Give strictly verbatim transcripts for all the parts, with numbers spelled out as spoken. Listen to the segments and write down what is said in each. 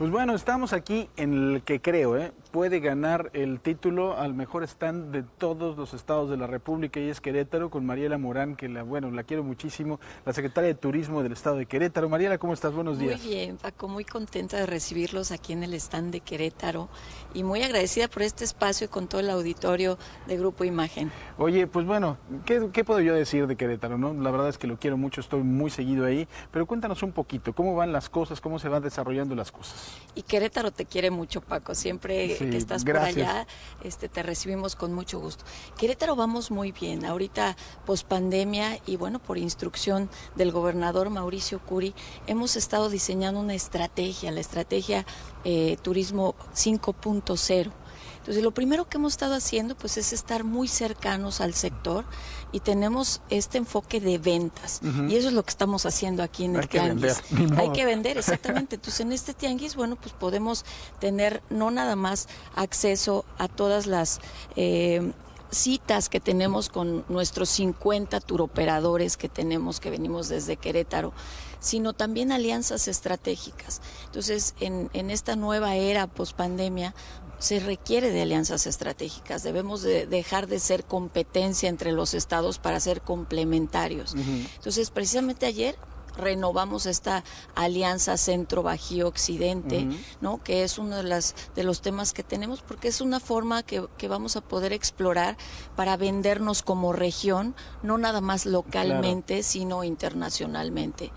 Pues bueno, estamos aquí en el que creo, ¿eh? puede ganar el título al mejor stand de todos los estados de la República, y es Querétaro, con Mariela Morán, que la bueno, la quiero muchísimo, la secretaria de Turismo del estado de Querétaro. Mariela, ¿cómo estás? Buenos días. Muy bien, Paco, muy contenta de recibirlos aquí en el stand de Querétaro y muy agradecida por este espacio y con todo el auditorio de Grupo Imagen. Oye, pues bueno, ¿qué, qué puedo yo decir de Querétaro, ¿no? La verdad es que lo quiero mucho, estoy muy seguido ahí, pero cuéntanos un poquito, ¿cómo van las cosas? ¿Cómo se van desarrollando las cosas? Y Querétaro te quiere mucho, Paco, siempre sí, que estás gracias. por allá este, te recibimos con mucho gusto. Querétaro vamos muy bien, ahorita pospandemia y bueno, por instrucción del gobernador Mauricio Curi, hemos estado diseñando una estrategia, la estrategia eh, Turismo cinco punto cero. Entonces, lo primero que hemos estado haciendo pues es estar muy cercanos al sector y tenemos este enfoque de ventas. Uh-huh. Y eso es lo que estamos haciendo aquí en el tianguis. Hay que vender, exactamente. Entonces, en este tianguis, bueno, pues podemos tener no nada más acceso a todas las eh, citas que tenemos con nuestros cincuenta turoperadores que tenemos, que venimos desde Querétaro, sino también alianzas estratégicas. Entonces, en, en esta nueva era pospandemia, se requiere de alianzas estratégicas, debemos de dejar de ser competencia entre los estados para ser complementarios. Uh-huh. Entonces, precisamente ayer renovamos esta alianza Centro-Bajío-Occidente, uh-huh. ¿no? que es uno de, las, de los temas que tenemos, porque es una forma que, que vamos a poder explorar para vendernos como región, no nada más localmente, claro. sino internacionalmente.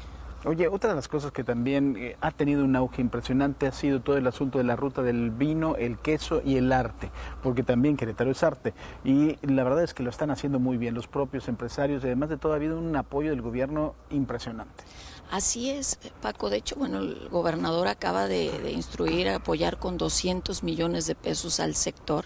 Oye, otra de las cosas que también eh, ha tenido un auge impresionante ha sido todo el asunto de la ruta del vino, el queso y el arte, porque también Querétaro es arte, y la verdad es que lo están haciendo muy bien los propios empresarios, y además de todo ha habido un apoyo del gobierno impresionante. Así es, Paco. De hecho, bueno, el gobernador acaba de, de instruir a apoyar con doscientos millones de pesos al sector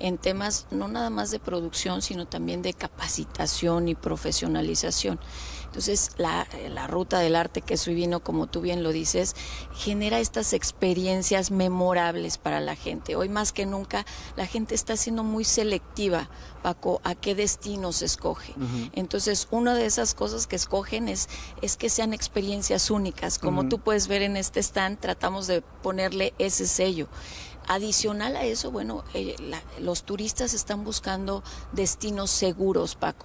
en temas no nada más de producción, sino también de capacitación y profesionalización. Entonces, la, la ruta del arte, queso y vino, como tú bien lo dices, genera estas experiencias memorables para la gente. Hoy más que nunca, la gente está siendo muy selectiva, Paco, a qué destinos escoge. Uh-huh. Entonces, una de esas cosas que escogen es, es que sean experiencias únicas. Como uh-huh. tú puedes ver en este stand, tratamos de ponerle ese sello. Adicional a eso, bueno, eh, la, los turistas están buscando destinos seguros, Paco.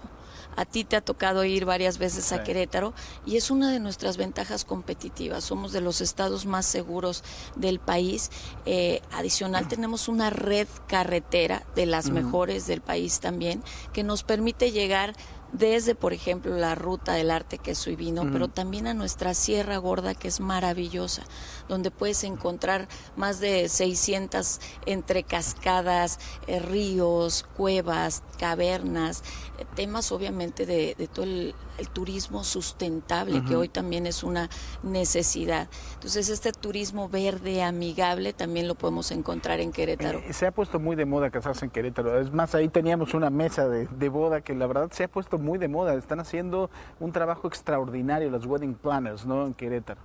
A ti te ha tocado ir varias veces sí. a Querétaro y es una de nuestras ventajas competitivas. Somos de los estados más seguros del país. Eh, adicional, uh-huh. tenemos una red carretera de las uh-huh. mejores del país también, que nos permite llegar desde, por ejemplo, la ruta del arte, queso y vino, uh-huh. pero también a nuestra Sierra Gorda, que es maravillosa, donde puedes encontrar más de seiscientas entre cascadas, eh, ríos, cuevas, cavernas, eh, temas obviamente de, de todo el, el turismo sustentable, uh-huh. que hoy también es una necesidad. Entonces, este turismo verde, amigable, también lo podemos encontrar en Querétaro. Eh, se ha puesto muy de moda casarse en Querétaro. Es más, ahí teníamos una mesa de, de boda que la verdad se ha puesto muy de moda, están haciendo un trabajo extraordinario los wedding planners, ¿no?, en Querétaro.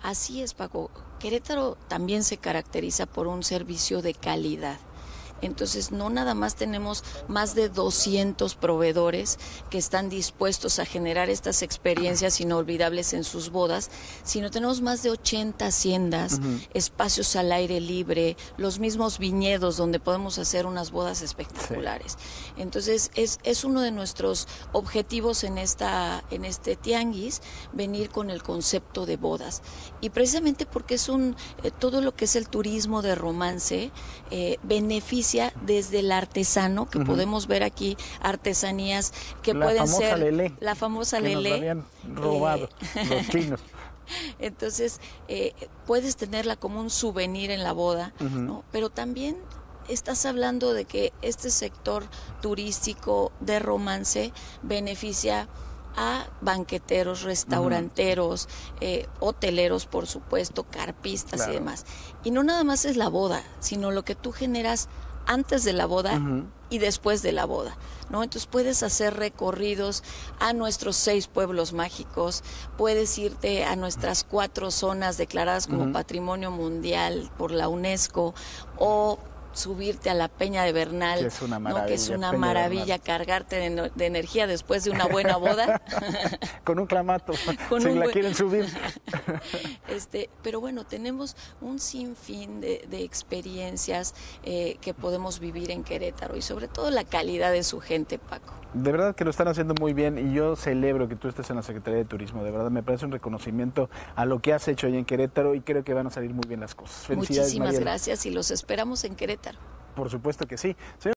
Así es, Paco. Querétaro también se caracteriza por un servicio de calidad. Entonces, no nada más tenemos más de doscientos proveedores que están dispuestos a generar estas experiencias inolvidables en sus bodas, sino tenemos más de ochenta haciendas, uh-huh. espacios al aire libre, los mismos viñedos donde podemos hacer unas bodas espectaculares. Sí. Entonces, es, es uno de nuestros objetivos en, esta, en este tianguis, venir con el concepto de bodas. Y precisamente porque es un eh, todo lo que es el turismo de romance, eh, beneficia desde el artesano, que uh-huh. podemos ver aquí artesanías que la pueden ser lele, la famosa que lele nos la habían robado eh... los chinos. Entonces eh, puedes tenerla como un souvenir en la boda, uh-huh. ¿no? Pero también estás hablando de que este sector turístico de romance beneficia a banqueteros, restauranteros, uh-huh. eh, hoteleros, por supuesto, carpistas claro. y demás. Y no nada más es la boda, sino lo que tú generas antes de la boda uh-huh. y después de la boda, ¿no? Entonces puedes hacer recorridos a nuestros seis pueblos mágicos, puedes irte a nuestras cuatro zonas declaradas como uh-huh. Patrimonio Mundial por la UNESCO, o subirte a la Peña de Bernal, que es una maravilla, ¿no? que es una maravilla cargarte de, de energía después de una buena boda. Con un clamato, Con si un la buen... quieren subir. este, pero bueno, tenemos un sinfín de, de experiencias eh, que podemos vivir en Querétaro y sobre todo la calidad de su gente, Paco. De verdad que lo están haciendo muy bien y yo celebro que tú estés en la Secretaría de Turismo, de verdad me parece un reconocimiento a lo que has hecho ahí en Querétaro y creo que van a salir muy bien las cosas. Felicidades, Mariela. Muchísimas gracias y los esperamos en Querétaro. Por supuesto que sí. Señor